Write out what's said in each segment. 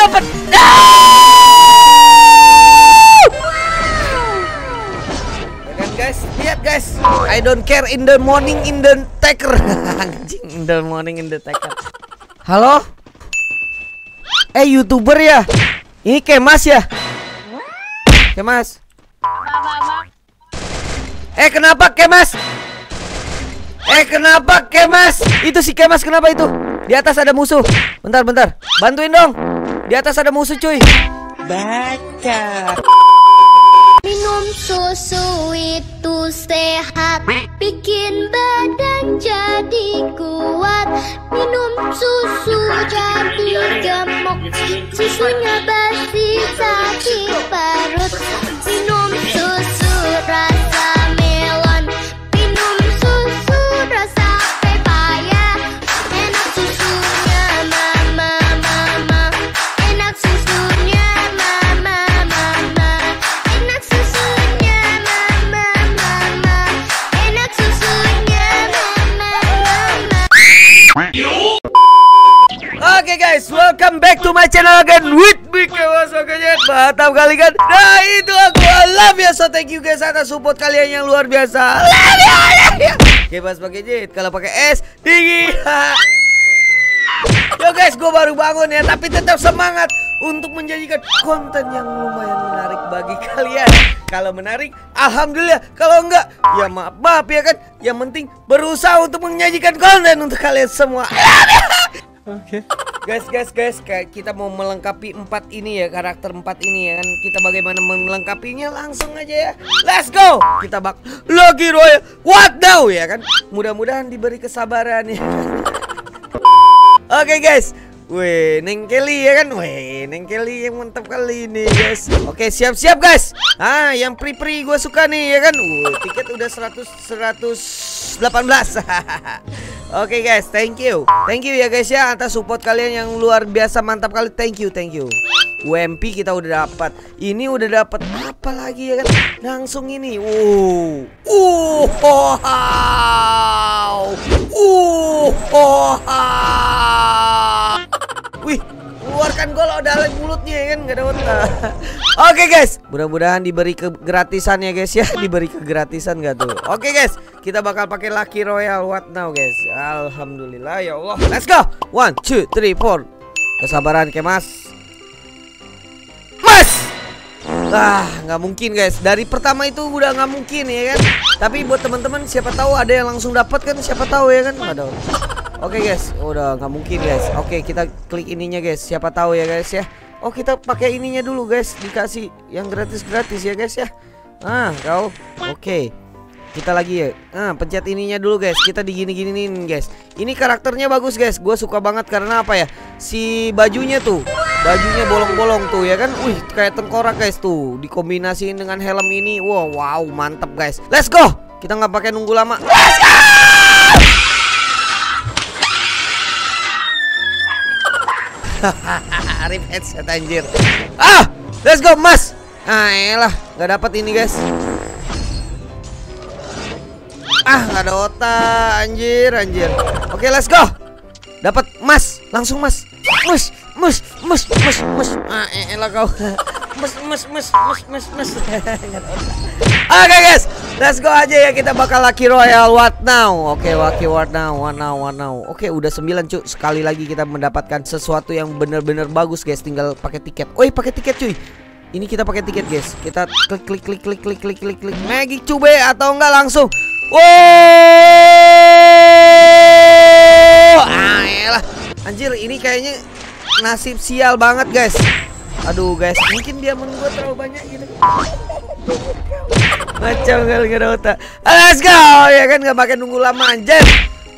dapat. Guys, lihat guys, I don't care in the morning in the taker. Anjing, in the morning in the taker. Halo? YouTuber ya? Ini Kemas ya? Kemas. Kenapa Kemas? Kenapa Kemas? Itu si Kemas kenapa itu? Di atas ada musuh. Bentar, bentar. Bantuin dong. Di atas ada musuh, cuy. Baca. Minum susu itu sehat, bikin badan jadi kuat. Minum susu jadi gemuk, susunya basi sakit perut. Minum susu rasa melon, minum susu rasa pepaya. Enak susunya mama mama, enak susunya mama mama. Oke guys, welcome back to my channel again with me Kemas. Oke guys, mantap kali kan? Nah itu aku, love ya. So thank you guys atas support kalian yang luar biasa. Love ya, love ya. Kemas pakai J, kalau pakai S tinggi. Yo guys, gue baru bangun ya, tapi tetap semangat untuk menjadikan konten yang lumayan menarik bagi kalian. Kalau menarik, alhamdulillah. Kalau enggak, ya maaf ya kan. Yang penting berusaha untuk menyajikan konten untuk kalian semua. Oke. Guys, kita mau melengkapi 4 ini ya, karakter 4 ini ya kan. Kita bagaimana melengkapinya langsung aja ya. Let's go. Kita bak Logi Royal. What now ya kan? Mudah-mudahan diberi kesabaran ya. Oke guys. Wih, Neng Kelly ya kan? Wih, Neng Kelly yang mantap kali ini guys. Oke, siap-siap guys. Ah, yang pri-pri gue suka nih ya kan? Wih, tiket udah 118. Oke guys, thank you. Thank you ya guys ya atas support kalian yang luar biasa mantap kali. Thank you, thank you. UMP kita udah dapat. Ini udah dapat apa lagi ya kan? Langsung ini. Wih, keluarkan gol dari mulutnya ya kan, gak ada otak. Oke guys, mudah-mudahan diberi kegratisan ya guys ya, diberi kegratisan gak tuh? Oke guys, kita bakal pakai Lucky Royal What Now guys. Alhamdulillah ya Allah. Let's go. 1, 2, 3, 4. Kesabaran Kemas. Mas. Ah, nggak mungkin guys. Dari pertama itu udah nggak mungkin ya kan. Tapi buat teman-teman siapa tahu ada yang langsung dapat kan, siapa tahu ya kan. Aduh. Oke guys, udah nggak mungkin guys. Oke, kita klik ininya guys. Siapa tahu ya guys ya. Oh, kita pakai ininya dulu guys. Dikasih yang gratis-gratis ya guys ya. Ah, kau. Oke. Kita lagi ya. Nah, pencet ininya dulu guys. Kita digini-giniin guys. Ini karakternya bagus guys. Gue suka banget karena apa ya? Si bajunya tuh. Bajunya bolong-bolong tuh ya kan. Wih, kayak tengkorak guys tuh. Dikombinasiin dengan helm ini. Wow, wow, mantap guys. Let's go. Kita nggak pakai nunggu lama. Let's go. Rip headset anjir. Ah, let's go Mas. Ah, elah, nggak dapat ini guys. Ah, nggak ada otak, anjir. Oke, let's go. Dapat Mas, langsung Mas. Mus. Ah, elah kau. Mas. Oke guys, let's go aja ya, kita bakal Lucky Royal What Now. Oke, Lucky What Now. Oke, udah 9 cuy. Sekali lagi kita mendapatkan sesuatu yang bener-bener bagus guys. Tinggal pakai tiket. Oi, pakai tiket cuy. Ini kita pakai tiket guys. Kita klik. Magic cube atau enggak langsung. Wow. Ah, elah. Anjir, ini kayaknya nasib sial banget guys. Aduh guys, mungkin dia menunggu terlalu banyak gitu. Macam kali gak ada otak. Let's go ya kan, gak pakai nunggu lama anjir.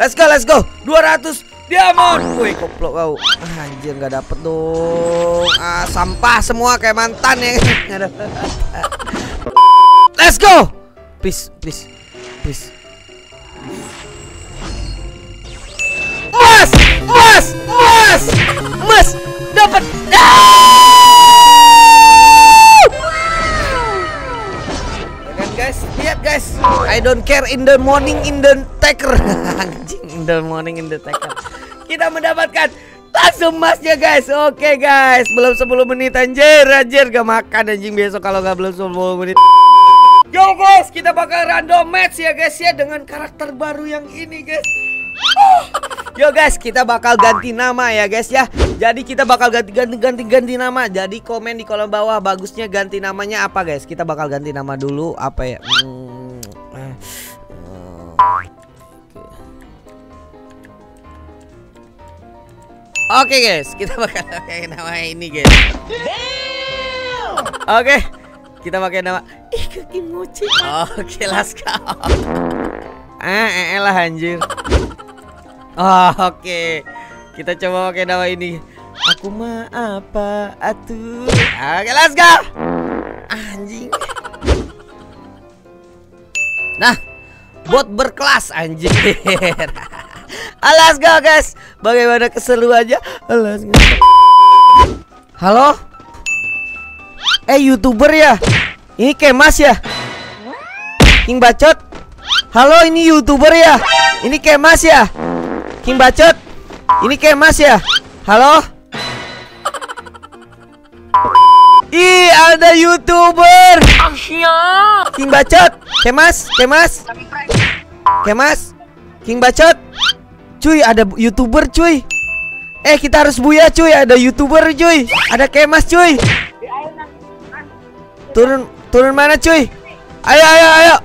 Let's go. 200 diamond. Woi, koplok kau. Ah, anjir, gak dapet dong. Ah, sampah semua kayak mantan ya. Gak ada. Let's go. Please. Mas dapat. Guys, I don't care in the morning in the taker. Anjing, in the morning in the taker. Kita mendapatkan Langsung emasnya guys. Oke guys, belum 10 menit anjir. Anjir gak makan anjing besok kalau gak belum 10 menit. Yo guys, kita bakal random match ya guys ya, dengan karakter baru yang ini guys. Yo guys, kita bakal ganti nama ya guys ya. Jadi kita bakal ganti nama. Jadi komen di kolom bawah bagusnya ganti namanya apa guys. Kita bakal ganti nama dulu apa ya. Oke guys, kita bakal pakai nama ini guys. Oke, kita pakai nama Ikekimuchi. Oke, let's go. Lah anjir. Oke. Kita coba pakai nama ini. Aku mah apa atuh. Oke, let's go. Anjing. Nah, bot berkelas anjir. Let's go guys. Bagaimana keseruannya? Let's go. Halo? YouTuber ya? Ini Kemas ya? King Bacot? Halo, ini YouTuber ya? Ini Kemas ya? King Bacot? Ini Kemas ya? Halo? Ih, ada YouTuber. King Bacot? Kemas? Kemas? Kemas? King Bacot? Cuy, ada YouTuber cuy. Kita harus buya cuy. Ada YouTuber cuy. Ada Kemas cuy. Turun mana cuy? Ayo.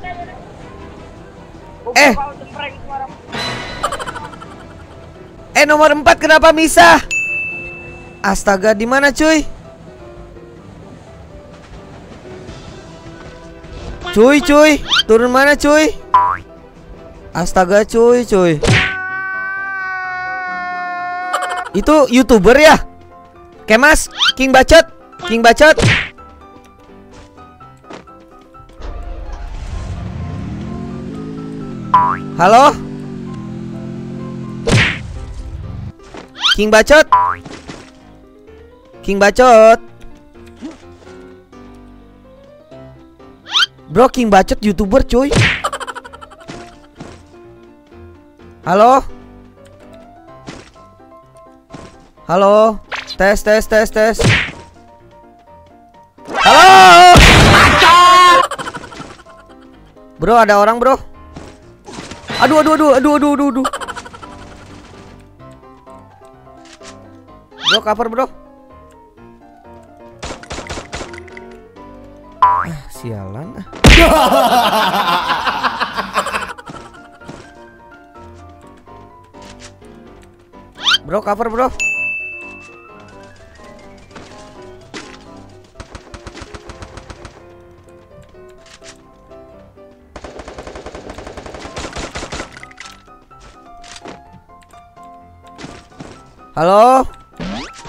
Nomor 4 kenapa misah? Astaga, di mana cuy? Cuy, turun mana cuy? Astaga, cuy. Itu YouTuber ya? Kemas, King Bacot. Halo? King Bacot. Bro, King Bacot YouTuber cuy. Halo? Halo, tes. Halo, bro, ada orang bro. Aduh. Bro, cover bro. Sialan. Bro, cover bro.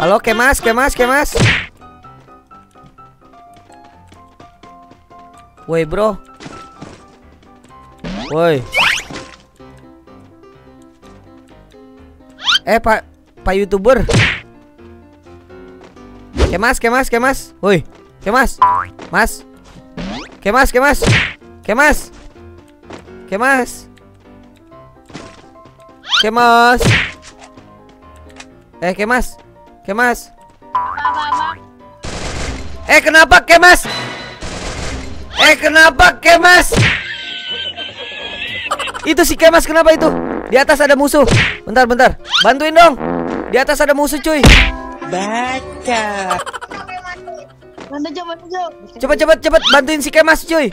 Halo, Kemas. Woi bro. Woi. Pak YouTuber. Kemas. Woi, Kemas. Mas. Kemas. Kemas. Kenapa Kemas? Itu si Kemas kenapa itu? Di atas ada musuh. Bentar. Bantuin dong. Di atas ada musuh, cuy. Baca. Cepet bantuin si Kemas, cuy.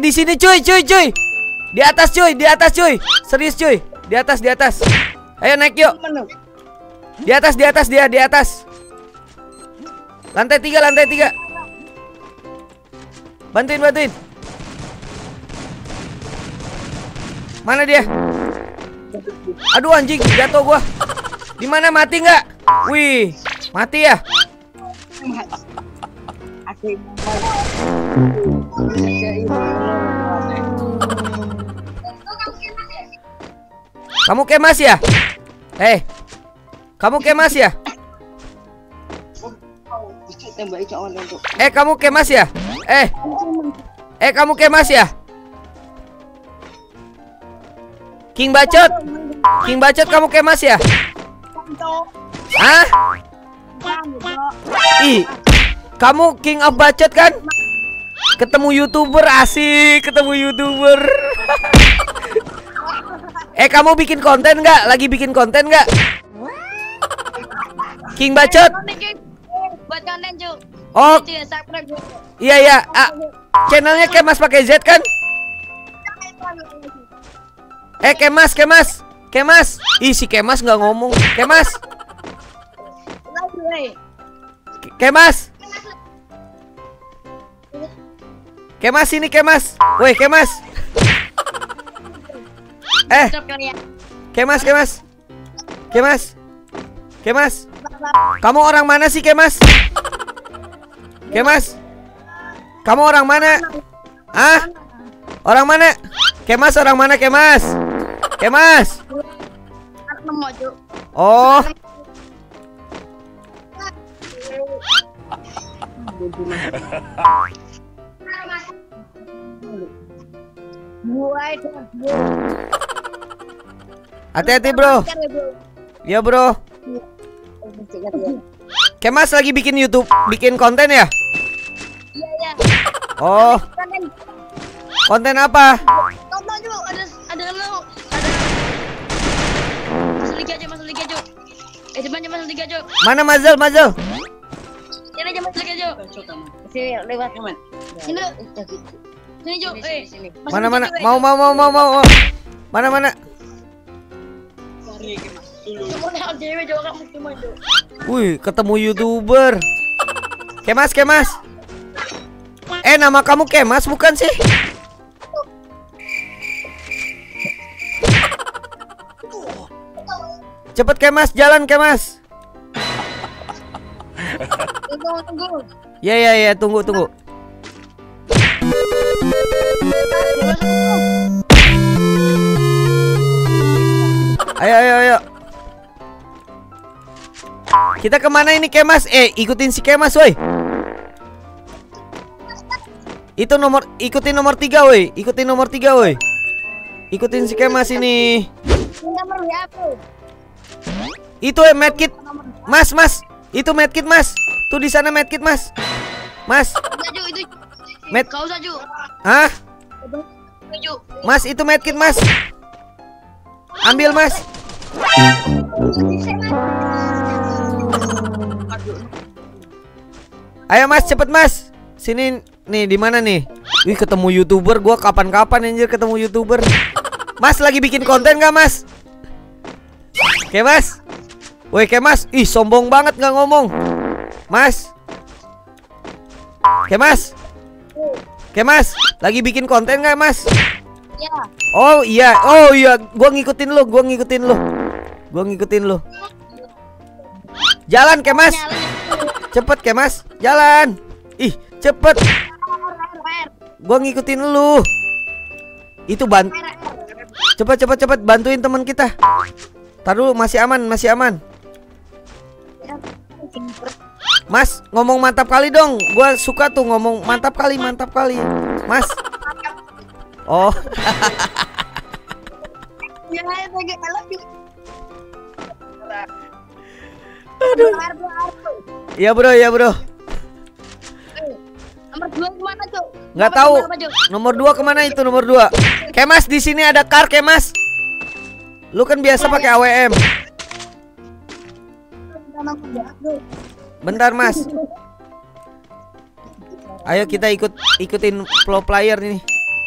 Di sini, cuy. Di atas cuy. Serius cuy. Di atas. Ayo naik yuk. Di atas dia, di atas. Lantai 3. Bantuin. Mana dia? Aduh anjing, jatuh gua. Di mana, mati nggak? Wih, mati ya. Kamu Kemas ya? Kamu Kemas ya? King Bacot. King Bacot kamu kemas ya? Hah? Ih, kamu King of Bacot kan? Ketemu YouTuber asik, ketemu YouTuber. Kamu bikin konten nggak? Lagi bikin konten nggak? King Bacot. Oh, iya ya. Channelnya Kemas pakai Z kan? Kemas, Kemas, Kemas. Ih, si Kemas nggak ngomong. Kemas. Kemas. Kemas ini Kemas. Woi, Kemas. Kemas, Kemas. Kemas. Kemas. Kamu orang mana sih, Kemas? Kemas, kamu orang mana? Ah, orang mana? Kemas orang mana? Kemas, Kemas. Oh. Hati-hati bro. Ya bro. Kemas lagi bikin YouTube, bikin konten ya? Oh, konten apa? Tonton Ju, ada lu, masuk liga Ju. Masuk liga Ju. Mana Mazel? Sini aja masuk liga Ju. Sini lewat teman. Sini lu. Sini Ju, Mana? Mau. Mana? Wih, ketemu YouTuber. Kemas. Nama kamu Kemas bukan sih? Cepet Kemas, jalan Kemas. Ya, tunggu. Ayo. Kita kemana ini Kemas? Ikutin si Kemas, woi. Itu nomor, ikutin nomor 3, woi. Ikutin si Kemas ini. Itu medkit. Mas. Itu medkit, Mas. Tuh di sana medkit, Mas. Mas. Med. Hah? Mas, itu medkit, Mas. Ambil, Mas. Ayo Mas, cepet Mas. Sini nih, di mana nih? Wih, ketemu YouTuber. Gua kapan-kapan anjir ketemu YouTuber. Mas lagi bikin konten gak Mas? Kemas. Woi Kemas, ih sombong banget gak ngomong. Mas. Kemas. Kemas, lagi bikin konten gak Mas? Iya. Oh iya, gua ngikutin lu. Jalan Kemas. Cepet Kemas, jalan. Ih, cepet. Gua ngikutin lu. Itu bantu. Cepet bantuin teman kita. Tar dulu, masih aman. Mas, ngomong mantap kali dong. Gua suka tuh ngomong mantap kali. Mas. Oh. Aduh. Ya bro. Nomor 2 kemana Cuk? Nggak tahu. Nomor 2 kemana itu nomor 2? Kemas, di sini ada kar Kemas. Lu kan biasa pakai AWM. Bentar Mas. Ayo kita ikutin flow player nih.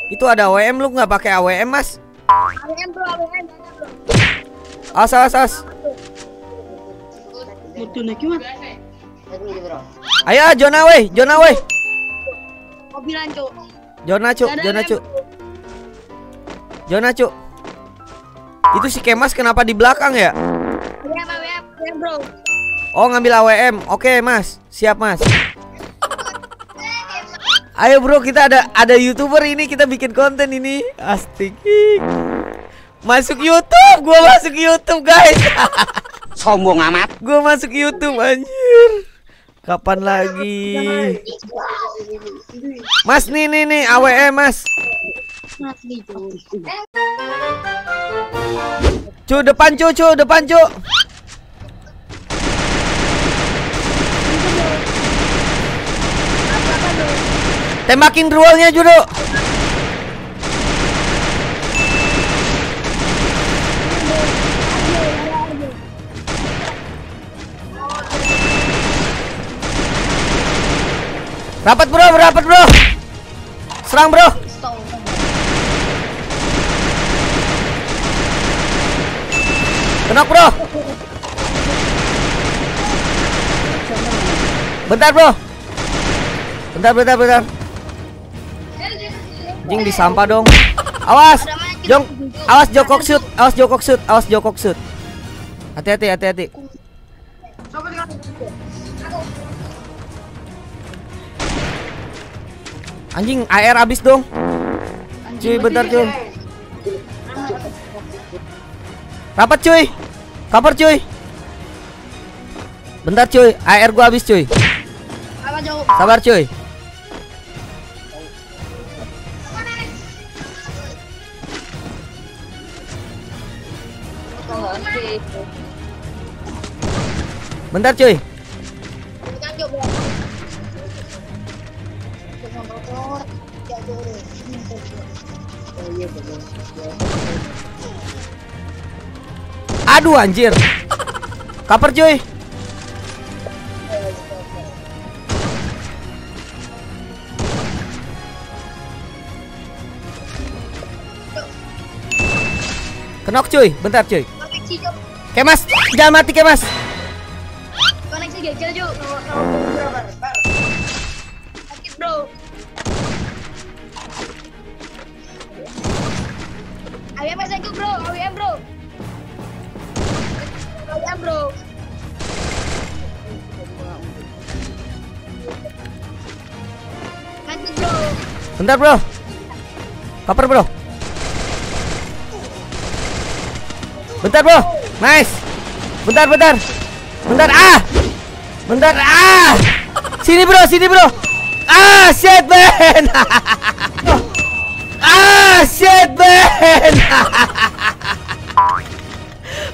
Itu ada AWM, lu nggak pakai AWM Mas? AWM bro, AWM. As. Ayo Jona weh. Jona cu. Itu si Kemas kenapa di belakang ya? Oh ngambil AWM. Oke Mas, siap Mas. Ayo bro, kita ada YouTuber ini, kita bikin konten ini. Astik. Gua masuk YouTube guys. Sombong amat. Gue masuk YouTube anjir. Kapan lagi? Mas nih AWM Mas. Cu, depan cu, depan cu. Tembakin ruangnya Judo. Rapat bro, serang bro. Kenok bro. Bentar bro. Bentar. Jing di sampah dong. Awas, Jong. Awas jokok shoot, Hati-hati, Anjing, AR habis dong. Cuy, bentar cuy. Rapat cuy. Cover cuy. Bentar cuy, AR gua habis cuy. Sabar cuy. Bentar cuy. Aduh anjir. Cover cuy. Knock cuy, bentar cuy. Kemas, jangan mati Kemas. Koneksi gagal Ju. Sakit bro. AWM sakit bro, AWM bro. Mati bro. Bentar bro. Cover bro. Bentar bro. Nice. Bentar. Ah. Sini bro, Ah, shit man.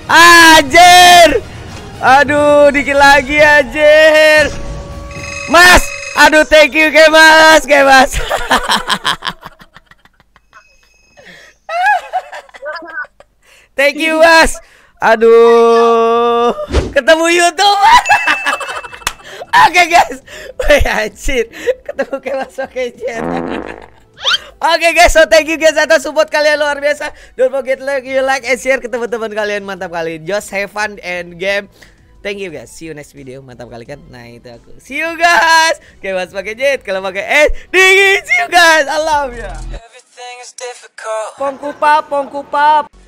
Anjir. Aduh, dikit lagi anjir. Mas, aduh thank you Kemas, Thank you Mas. Aduh, ketemu YouTube. Oke guys, anjir, ketemu Kemas. Oke guys, so thank you guys atas support kalian luar biasa. Don't forget you like and share ke teman-teman kalian. Mantap kali, just have fun and game. Thank you guys, see you next video. Mantap kali kan? Nah itu aku. See you guys. Kemas pakai jet, kalau pakai S dingin. See you guys, I love ya. Pongkupap,